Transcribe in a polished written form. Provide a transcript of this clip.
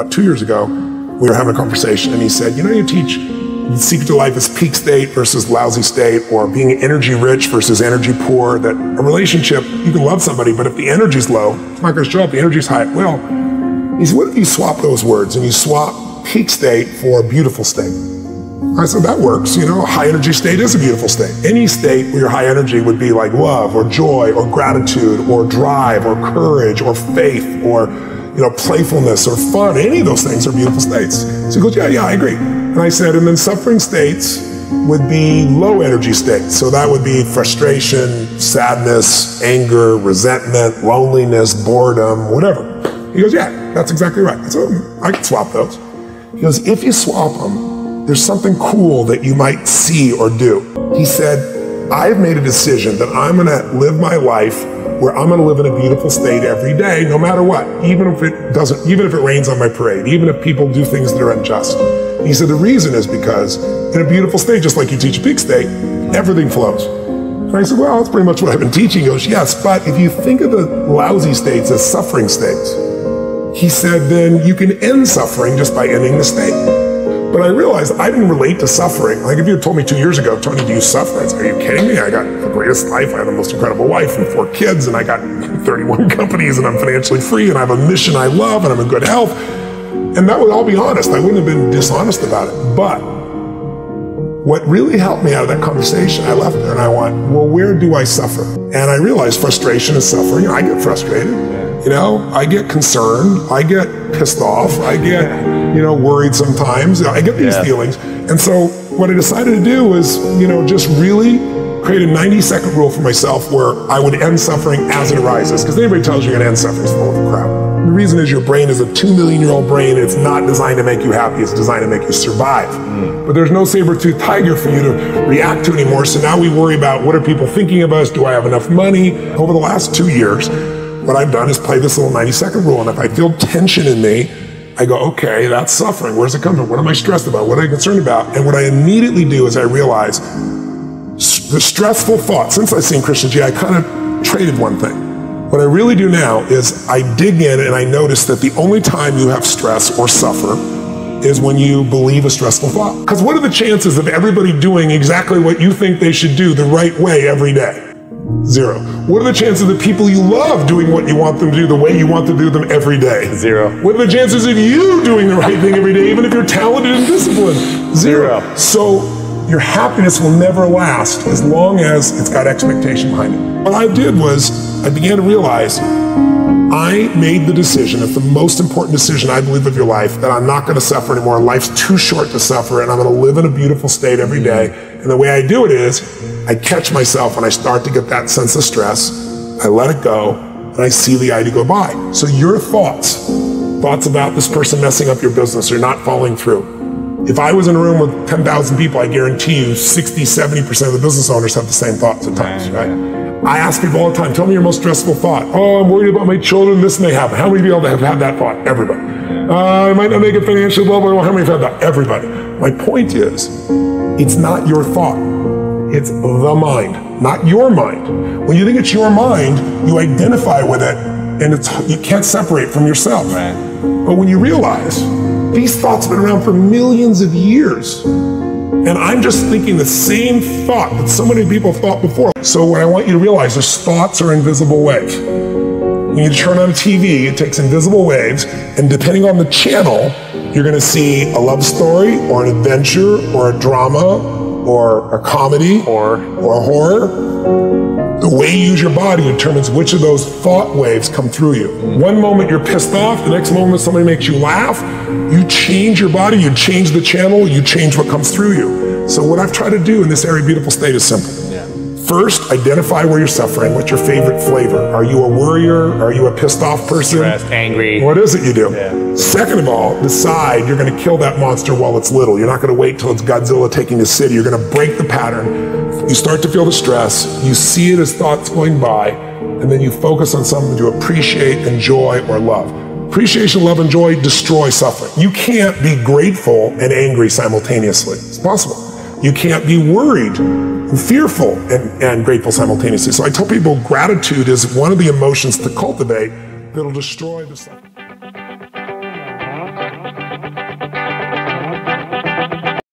about 2 years ago, we were having a conversation and he said, you know, you teach Secret to Life is peak state versus lousy state, or being energy rich versus energy poor, that a relationship, you can love somebody, but if the energy's low, it's not gonna show up, the energy's high, it will. He said, what if you swap those words and you swap peak state for beautiful state? I said, that works, you know, a high energy state is a beautiful state. Any state where your high energy would be like love or joy or gratitude or drive or courage or faith or, you know, playfulness or fun, any of those things are beautiful states. So he goes, yeah, I agree. And I said, and then suffering states would be low energy states. So that would be frustration, sadness, anger, resentment, loneliness, boredom, whatever. He goes, yeah, that's exactly right. I said, I can swap those. He goes, if you swap them, there's something cool that you might see or do. He said, I've made a decision that I'm gonna live my life where I'm gonna live in a beautiful state every day, no matter what, even if it rains on my parade, even if people do things that are unjust. And he said, the reason is because in a beautiful state, just like you teach a peak state, everything flows. And I said, well, that's pretty much what I've been teaching. He goes, yes, but if you think of the lousy states as suffering states, he said, then you can end suffering just by ending the state. But I realized I didn't relate to suffering. Like if you had told me 2 years ago, Tony, do you suffer? I'd say, are you kidding me? I got the greatest life. I have the most incredible wife and 4 kids, and I got 31 companies, and I'm financially free, and I have a mission I love, and I'm in good health. And that would all be honest. I wouldn't have been dishonest about it. But what really helped me out of that conversation, I left there and I went, well, where do I suffer? And I realized frustration is suffering. I get frustrated, you know, I get concerned, I get pissed off, I get, you know, worried sometimes, I get these feelings. And so what I decided to do was, you know, just really create a 90-second rule for myself where I would end suffering as it arises. Because anybody tells you you're gonna end suffering is full of crap. The reason is your brain is a 2-million-year-old brain. It's not designed to make you happy. It's designed to make you survive. But there's no saber-toothed tiger for you to react to anymore. So now we worry about what are people thinking of us? Do I have enough money? Over the last 2 years, what I've done is play this little 90-second rule. And if I feel tension in me, I go, okay, that's suffering. Where's it come from? What am I stressed about? What am I concerned about? And what I immediately do is I realize the stressful thought. Since I've seen Christian G, I kind of traded one thing. What I really do now is I dig in and I notice that the only time you have stress or suffer is when you believe a stressful thought. Because what are the chances of everybody doing exactly what you think they should do the right way every day? 0. What are the chances of the people you love doing what you want them to do the way you want them to do them every day? 0. What are the chances of you doing the right thing every day, even if you're talented and disciplined? 0. So your happiness will never last as long as it's got expectation behind it. What I did was I began to realize I made the decision, it's the most important decision I believe of your life, that I'm not gonna suffer anymore. Life's too short to suffer, and I'm gonna live in a beautiful state every day. And the way I do it is I catch myself when I start to get that sense of stress, I let it go, and I see the idea go by. So your thoughts about this person messing up your business or not following through. If I was in a room with 10,000 people, I guarantee you 60, 70% of the business owners have the same thoughts at times, right? I ask people all the time, tell me your most stressful thought. Oh, I'm worried about my children, this may happen. How many people have had that thought? Everybody. I might not make it financially, blah, blah, blah. How many have had that? Everybody. My point is, it's not your thought. It's the mind, not your mind. When you think it's your mind, you identify with it, and you can't separate from yourself. Right. But when you realize, these thoughts have been around for millions of years. And I'm just thinking the same thought that so many people thought before. So what I want you to realize is thoughts are invisible waves. When you turn on TV, it takes invisible waves, and depending on the channel, you're gonna see a love story, or an adventure, or a drama, or a comedy, or a horror. The way you use your body determines which of those thought waves come through you. One moment you're pissed off, the next moment somebody makes you laugh, you change your body, you change the channel, you change what comes through you. So what I've tried to do in this area of beautiful state is simple. First, identify where you're suffering. What's your favorite flavor? Are you a worrier? Are you a pissed off person? Stressed, angry. What is it you do? Second of all, decide you're gonna kill that monster while it's little. You're not gonna wait till it's Godzilla taking the city. You're gonna break the pattern. You start to feel the stress. You see it as thoughts going by, and then you focus on something to appreciate, enjoy, or love. Appreciation, love, and joy destroy suffering. You can't be grateful and angry simultaneously. It's possible. You can't be worried and fearful and grateful simultaneously. So I tell people gratitude is one of the emotions to cultivate that'll destroy the suffering.